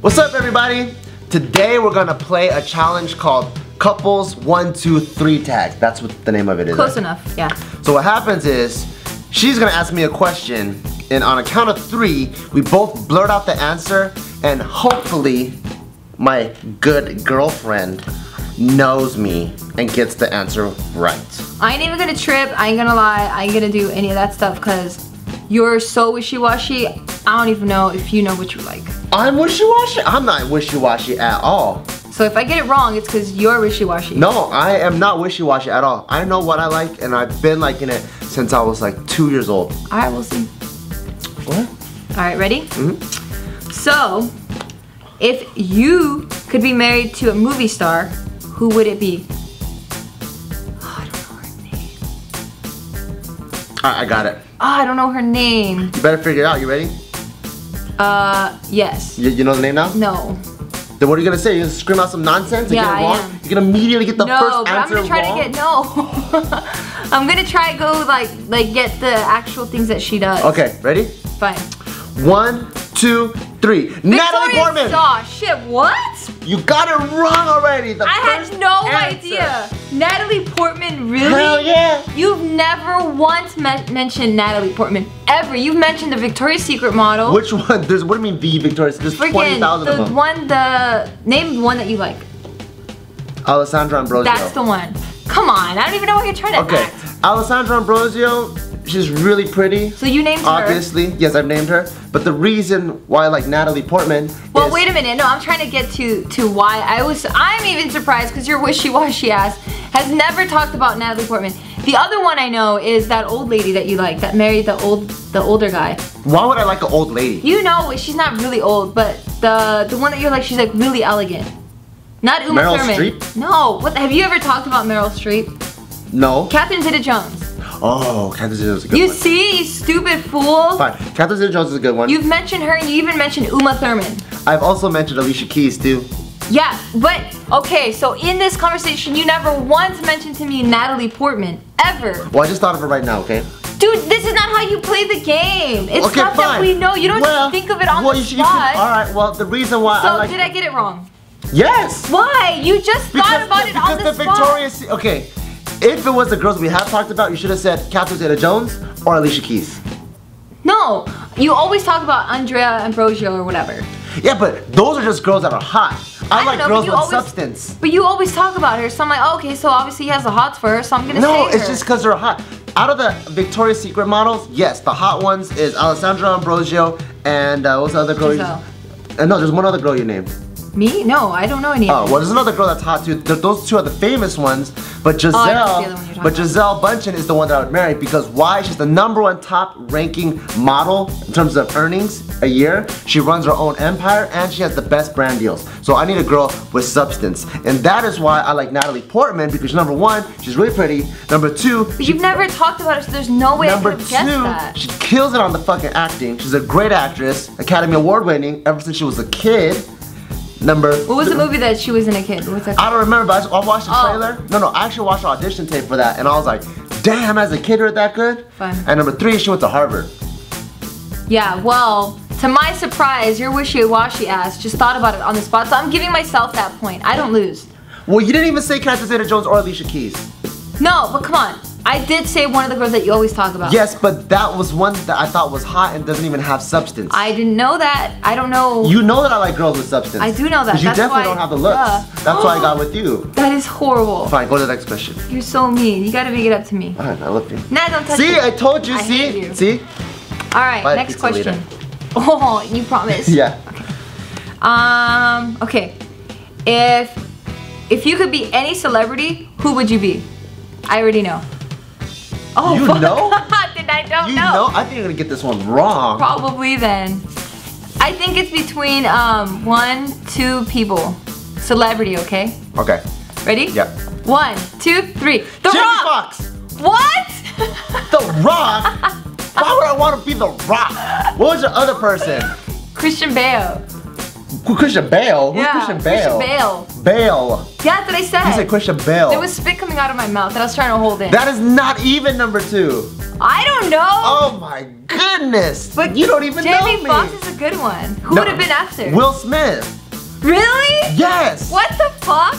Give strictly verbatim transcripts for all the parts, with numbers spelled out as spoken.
What's up, everybody? Today we're gonna play a challenge called Couples One, Two, Three Tag. That's what the name of it is. Close enough, yeah. So what happens is, she's gonna ask me a question, and on a count of three, we both blurt out the answer, and hopefully, my good girlfriend knows me and gets the answer right. I ain't even gonna trip, I ain't gonna lie, I ain't gonna do any of that stuff, cause you're so wishy-washy, I don't even know if you know what you like. I'm wishy-washy? I'm not wishy-washy at all. So if I get it wrong, it's because you're wishy-washy. No, I am not wishy-washy at all. I know what I like, and I've been liking it since I was like two years old. All right, we'll see. What? All right, ready? Mm-hmm. So, if you could be married to a movie star, who would it be? Oh, I don't know her name. I, I got it. Oh, I don't know her name. You better figure it out. You ready? Uh, yes. You, you know the name now? No. Then what are you gonna say? You're gonna scream out some nonsense and yeah, get it wrong? I am. You're gonna immediately get the no, first answer wrong? No, but I'm gonna try wrong? to get, no. I'm gonna try go like, like get the actual things that she does. Okay, ready? Fine. One, two, three. Victoria's Natalie Portman! Saw. Shit, what? You got it wrong already! The I first had no answer. idea! Natalie Portman, really? Hell yeah! You've never once men mentioned Natalie Portman, ever. You've mentioned the Victoria's Secret model. Which one? There's, what do you mean the Victoria's Secret? There's twenty thousand of them. The one, the, name one that you like. Alessandra Ambrosio. That's the one. Come on, I don't even know what you're trying to okay. act. Okay, Alessandra Ambrosio. She's really pretty. So you named her? Obviously, yes, I've named her. But the reason why I like Natalie Portman Well, is wait a minute. No, I'm trying to get to to why I was. I'm even surprised because your wishy-washy ass has never talked about Natalie Portman. The other one I know is that old lady that you like that married the old the older guy. Why would I like an old lady? You know, she's not really old, but the the one that you're like, she's like really elegant. Not Uma Meryl Thurman. Streep? No. What? Have you ever talked about Meryl Streep? No. Catherine Zeta-Jones. Oh, Catherine Zeta-Jones is a good you one. You see, you stupid fool. Fine, Catherine Zeta-Jones is a good one. You've mentioned her, and you even mentioned Uma Thurman. I've also mentioned Alicia Keys, too. Yeah, but, okay, so in this conversation, you never once mentioned to me Natalie Portman, ever. Well, I just thought of her right now, okay? Dude, this is not how you play the game. It's okay, stuff fine. that we know. You don't well, think of it on well, the you, spot. You can, all right, well, the reason why so I like... So, did I get it wrong? Yes. Why? You just because, thought about yeah, it on the, the Victoria's spot. Okay. If it was the girls we have talked about, you should have said Catherine Zeta-Jones or Alicia Keys. No, you always talk about Andrea Ambrosio or whatever. Yeah, but those are just girls that are hot. I, I like know, girls with always, substance. But you always talk about her, so I'm like, oh, okay, so obviously he has the hots for her, so I'm gonna no, say No, it's her. just because they're hot. Out of the Victoria's Secret models, yes, the hot ones is Alessandra Ambrosio and uh, what's the other girl? Giselle. You, uh, no, there's one other girl you named. Me? No, I don't know any. Oh, well, there's another girl that's hot too. Those two are the famous ones, but Giselle, oh, but Giselle Bundchen is the one that I would marry because why? She's the number one top-ranking model in terms of earnings a year. She runs her own empire and she has the best brand deals. So I need a girl with substance, and that is why I like Natalie Portman because number one, she's really pretty. Number two, but she, you've never talked about her, so there's no way I could guess that. Number two, she kills it on the fucking acting. She's a great actress, Academy Award-winning ever since she was a kid. Number What was the movie that she was in a kid? What's that called? I don't remember, but I watched the oh. trailer. No, no, I actually watched the audition tape for that, and I was like, damn, as a kid, you're that good? Fun. And number three, she went to Harvard. Yeah, well, to my surprise, your wishy-washy ass just thought about it on the spot, so I'm giving myself that point. I don't lose. Well, you didn't even say Catherine Zeta-Jones or Alicia Keys. No, but come on. I did say one of the girls that you always talk about. Yes, but that was one that I thought was hot and doesn't even have substance. I didn't know that. I don't know. You know that I like girls with substance. I do know that. Because you That's definitely why, don't have the looks. Yeah. That's why I got with you. That is horrible. Fine, go to the next question. You're so mean. You gotta make it up to me. Alright, I love you. Nah, don't touch me. See, it. I told you. I see, hate you. see. Alright, next question. Later. Oh, you promised. Yeah. Okay. Um. Okay. If if you could be any celebrity, who would you be? I already know. Oh, you fuck. know? Did I don't you know? know? I think you're gonna get this one wrong. Probably then. I think it's between um, one, two people. Celebrity, okay? Okay. Ready? Yep. One, two, three. The Rock! Jimmy Foxx! What? The Rock? Why would I want to be The Rock? What was your other person? Christian Bale. Christian Bale? Who's yeah, Christian Bale? Christian Bale. Bale. Yeah, that's what I said. You said Christian Bale. There was spit coming out of my mouth that I was trying to hold in. That is not even number two. I don't know. Oh my goodness. But you don't even Jamie know me. Jimmy Foxx is a good one. Who no. would have been after? Will Smith. Really? Yes. What the fuck?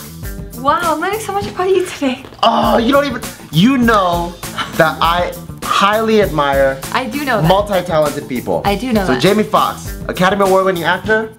Wow, I'm learning so much about you today. Oh, you don't even, you know that I highly admire I do know multi-talented people. I do know so that. So Jamie Foxx, Academy Award-winning actor,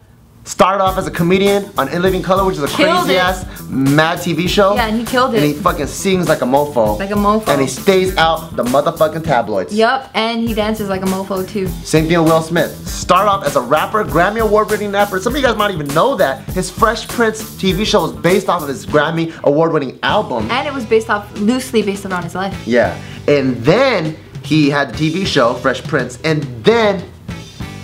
started off as a comedian on In Living Color, which is a crazy-ass mad T V show. Yeah, and he killed it. And he fucking sings like a mofo. Like a mofo. And he stays out the motherfucking tabloids. Yup, and he dances like a mofo too. Same thing with Will Smith. Started off as a rapper, Grammy Award-winning rapper. Some of you guys might even know that. His Fresh Prince T V show was based off of his Grammy Award-winning album. And it was based off, loosely based on his life. Yeah, and then he had the T V show, Fresh Prince, and then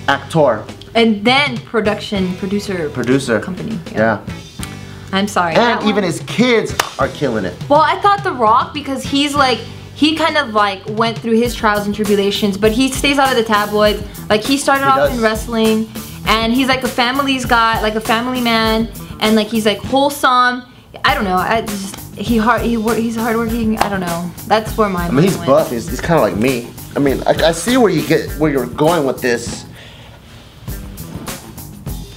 actor. And then production, producer, producer company. Yeah. yeah. I'm sorry. And even one. his kids are killing it. Well, I thought The Rock, because he's like, he kind of like went through his trials and tribulations, but he stays out of the tabloids. Like he started he off does. in wrestling, and he's like a family's guy, like a family man, and like he's like wholesome. I don't know. I just, he hard, he he's hardworking. I don't know. That's where my. I mean, he's went. buff. He's, he's kind of like me. I mean, I, I see where you get where you're going with this.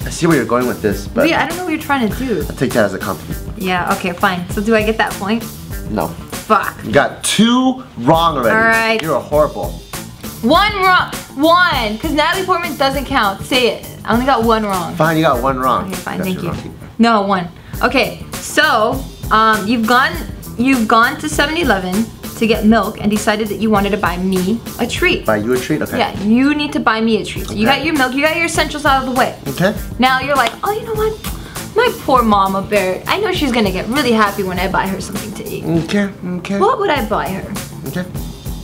I see where you're going with this, but... Wait, I don't know what you're trying to do. I take that as a compliment. Yeah, okay, fine. So do I get that point? No. Fuck. You got two wrong already. All right. You're horrible. One wrong. One. Because Natalie Portman doesn't count. Say it. I only got one wrong. Fine, you got one wrong. Okay, fine, thank you. No, one. Okay, so um, you've gone you've gone to seven eleven to get milk and decided that you wanted to buy me a treat. Buy you a treat? Okay. Yeah, you need to buy me a treat. So okay. You got your milk, you got your essentials out of the way. Okay. Now you're like, oh, you know what? My poor mama bear, I know she's gonna get really happy when I buy her something to eat. Okay, okay. What would I buy her? Okay.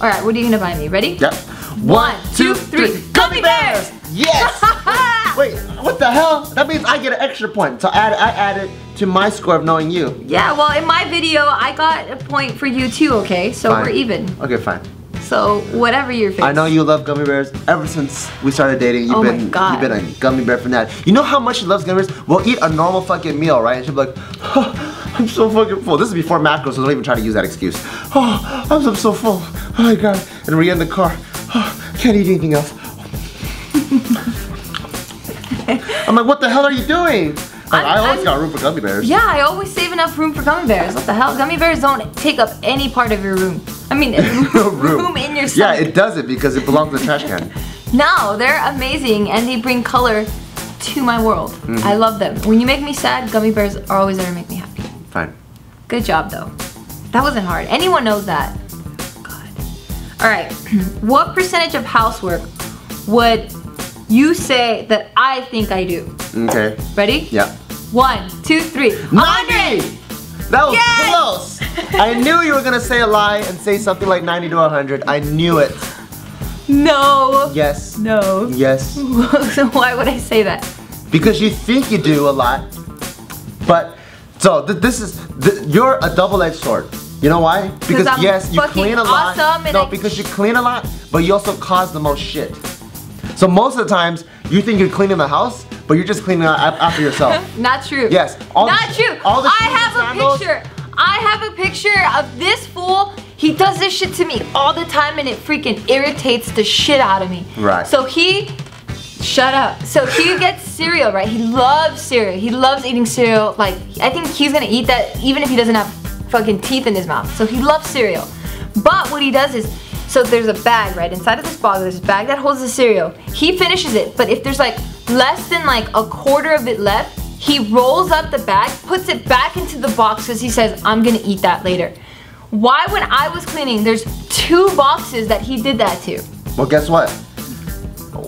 All right, what are you gonna buy me? Ready? Yep. One, two, three. Gummy bears! Yes! Wait, what the hell? That means I get an extra point. So I added, I added to my score of knowing you. Yeah, well, in my video, I got a point for you too, okay? So fine. We're even. Okay, fine. So whatever your face. I know you love gummy bears. Ever since we started dating, you've, oh been, my God. you've been a gummy bear fanatic. You know how much she loves gummy bears? We'll eat a normal fucking meal, right? And she'll be like, oh, I'm so fucking full. This is before macros, so don't even try to use that excuse. Oh, I'm so full. Oh my God. And we're in the car. Oh, I can't eat anything else. I'm like, what the hell are you doing? I'm, I always I'm, got room for gummy bears. Yeah, I always save enough room for gummy bears. What the hell? Gummy bears don't take up any part of your room. I mean, room. room in your stomach. Yeah, it doesn't because it belongs to the trash can. No, they're amazing and they bring color to my world. Mm-hmm. I love them. When you make me sad, gummy bears are always there to make me happy. Fine. Good job, though. That wasn't hard. Anyone knows that. God. All right. What percentage of housework would you say that I think I do? Okay. Ready? Yeah. One, two, three. ninety! That was yes! close! I knew you were gonna say a lie and say something like ninety to one hundred. I knew it. No. Yes. No. Yes. Why would I say that? Because you think you do a lot, but so th this is th you're a double-edged sword. You know why? Because I'm yes, you clean a awesome lot. No, I... because you clean a lot, but you also cause the most shit. So most of the times, you think you're cleaning the house, but you're just cleaning up after yourself. Not true. Yes. All Not the, true. All the I have sandals. a picture. I have a picture of this fool. He does this shit to me all the time, and it freaking irritates the shit out of me. Right. So he, shut up. So he gets cereal, right? He loves cereal. He loves eating cereal. Like, I think he's gonna eat that even if he doesn't have fucking teeth in his mouth. So he loves cereal. But what he does is, so there's a bag, right? Inside of this box, there's a bag that holds the cereal. He finishes it, but if there's like less than like a quarter of it left, he rolls up the bag, puts it back into the box because he says, I'm gonna eat that later. Why when I was cleaning, there's two boxes that he did that to? Well, guess what?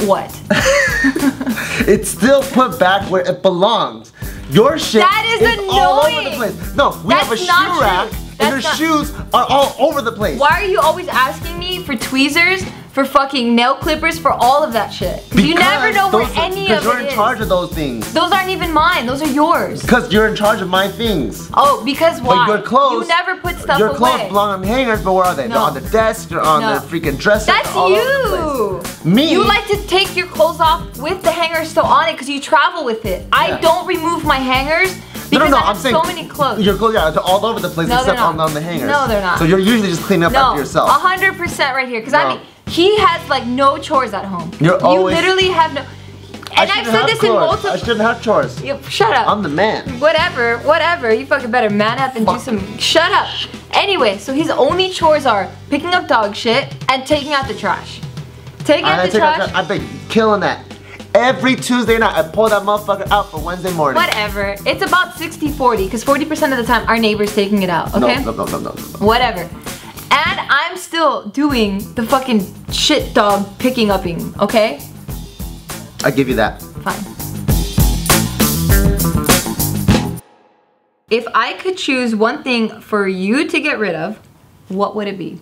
What? It's still put back where it belongs. Your shit that is, is annoying. all over the place. No, we That's have a shoe rack. True. And her shoes are all over the place. Why are you always asking me for tweezers, for fucking nail clippers, for all of that shit? Because you never know where any of it is. Because you're in charge of those things. Those aren't even mine. Those are yours. Because you're in charge of my things. Oh, because why? But your clothes. You never put stuff away. Your clothes belong on hangers, but where are they? No. They're on the desk. They're on no. the freaking dresser. That's all you. Over the place. Me. You like to take your clothes off with the hanger still on it because you travel with it. Yeah. I don't remove my hangers. Because no, no, no, I'm saying so many clothes. Your clothes are all over the place no, except on, on the hangers. No, they're not. So you're usually just cleaning up no, after yourself. one hundred percent right here. Because no. I mean, he has like no chores at home. You're you always literally have no. And I've said this chores. in multiple. I shouldn't have chores. You, shut up. I'm the man. Whatever, whatever. You fucking better man up and Fuck. do some. Shut up. Anyway, so his only chores are picking up dog shit and taking out the trash. Taking out the trash. Out, I've been killing that. Every Tuesday night, I pull that motherfucker out for Wednesday morning. Whatever. It's about sixty forty, because forty percent of the time, our neighbor's taking it out, okay? No, no, no, no, no, no. Whatever. And I'm still doing the fucking shit dog picking upping, okay? I give you that. Fine. If I could choose one thing for you to get rid of, what would it be?